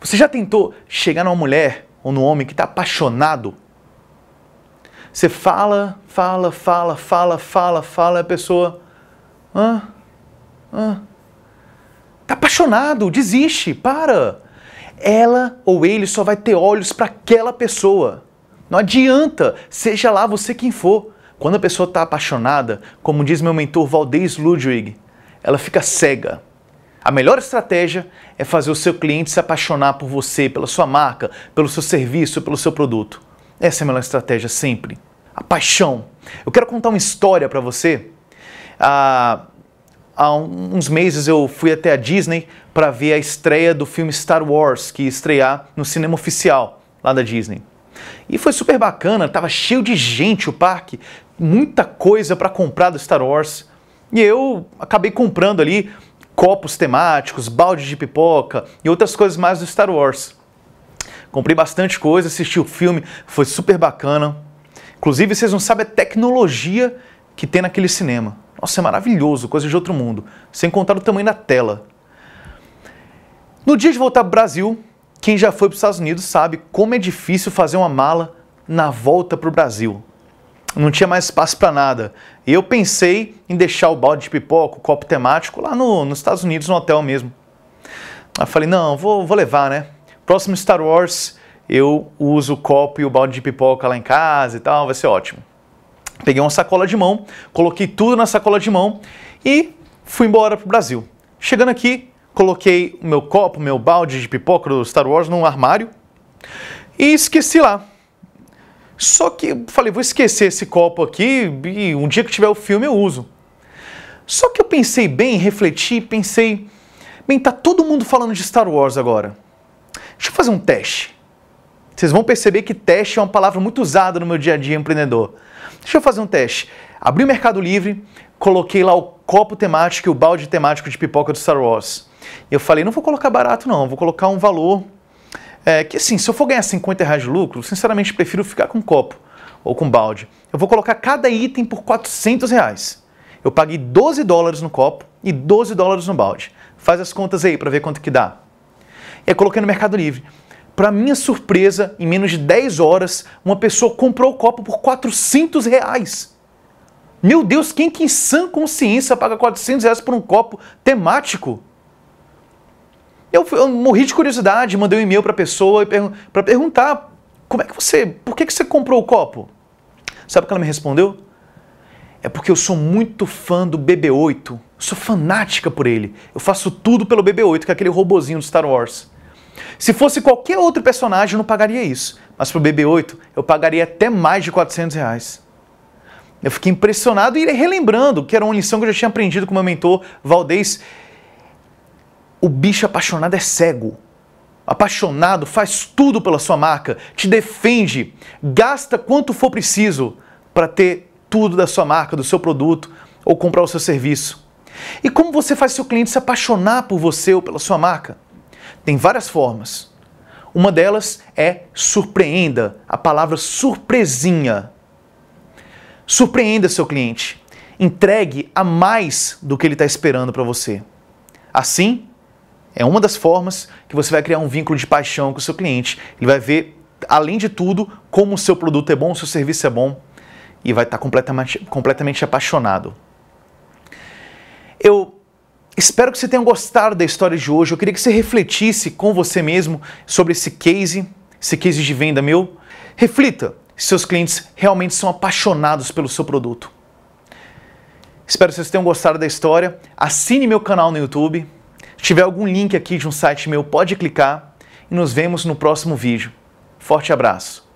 Você já tentou chegar numa mulher ou num homem que está apaixonado? Você fala, e a pessoa... Tá apaixonado, desiste, para. Ela ou ele só vai ter olhos para aquela pessoa. Não adianta, seja lá você quem for. Quando a pessoa está apaixonada, como diz meu mentor Valdez Ludwig, ela fica cega. A melhor estratégia é fazer o seu cliente se apaixonar por você, pela sua marca, pelo seu serviço, pelo seu produto. Essa é a melhor estratégia sempre. A paixão. Eu quero contar uma história para você. Há uns meses eu fui até a Disney para ver a estreia do filme Star Wars, que ia estrear no cinema oficial lá da Disney. E foi super bacana, tava cheio de gente o parque, muita coisa para comprar do Star Wars. E eu acabei comprando ali copos temáticos, balde de pipoca e outras coisas mais do Star Wars. Comprei bastante coisa, assisti o filme, foi super bacana. Inclusive, vocês não sabem a tecnologia que tem naquele cinema. Nossa, é maravilhoso, coisa de outro mundo. Sem contar o tamanho da tela. No dia de voltar para o Brasil, quem já foi para os Estados Unidos sabe como é difícil fazer uma mala na volta para o Brasil. Não tinha mais espaço para nada. E eu pensei em deixar o balde de pipoca, o copo temático, lá nos Estados Unidos, no hotel mesmo. Aí eu falei, não, vou levar, né? Próximo Star Wars, eu uso o copo e o balde de pipoca lá em casa e tal, vai ser ótimo. Peguei uma sacola de mão, coloquei tudo na sacola de mão e fui embora pro Brasil. Chegando aqui, coloquei o meu copo, meu balde de pipoca do Star Wars num armário e esqueci lá. Só que eu falei, vou esquecer esse copo aqui e um dia que tiver o filme eu uso. Só que eu pensei bem, refleti, pensei, bem, tá todo mundo falando de Star Wars agora. Deixa eu fazer um teste. Vocês vão perceber que teste é uma palavra muito usada no meu dia a dia empreendedor. Deixa eu fazer um teste. Abri o Mercado Livre, coloquei lá o copo temático e o balde temático de pipoca do Star Wars. E eu falei, não vou colocar barato não, vou colocar um valor... que assim, se eu for ganhar 50 reais de lucro, sinceramente prefiro ficar com copo ou com balde. Eu vou colocar cada item por 400 reais. Eu paguei 12 dólares no copo e 12 dólares no balde. Faz as contas aí para ver quanto que dá. E aí coloquei no Mercado Livre. Para minha surpresa, em menos de 10 horas, uma pessoa comprou o copo por 400 reais. Meu Deus, quem que em sã consciência paga 400 reais por um copo temático? Eu morri de curiosidade, mandei um e-mail para a pessoa para perguntar por que você comprou o copo? Sabe o que ela me respondeu? É porque eu sou muito fã do BB-8, eu sou fanática por ele, eu faço tudo pelo BB-8, que é aquele robozinho do Star Wars. Se fosse qualquer outro personagem, eu não pagaria isso. Mas pro BB-8, eu pagaria até mais de 400 reais. Eu fiquei impressionado e relembrando, que era uma lição que eu já tinha aprendido com meu mentor, Valdez. O bicho apaixonado é cego. Apaixonado faz tudo pela sua marca, te defende, gasta quanto for preciso para ter tudo da sua marca, do seu produto ou comprar o seu serviço. E como você faz seu cliente se apaixonar por você ou pela sua marca? Tem várias formas. Uma delas é surpreenda, a palavra surpresinha. Surpreenda seu cliente. Entregue a mais do que ele está esperando para você. Assim, é uma das formas que você vai criar um vínculo de paixão com o seu cliente. Ele vai ver, além de tudo, como o seu produto é bom, o seu serviço é bom e vai estar completamente apaixonado. Eu espero que você tenha gostado da história de hoje. Eu queria que você refletisse com você mesmo sobre esse case de venda meu. Reflita se seus clientes realmente são apaixonados pelo seu produto. Espero que vocês tenham gostado da história. Assine meu canal no YouTube. Se tiver algum link aqui de um site meu, pode clicar. E nos vemos no próximo vídeo. Forte abraço!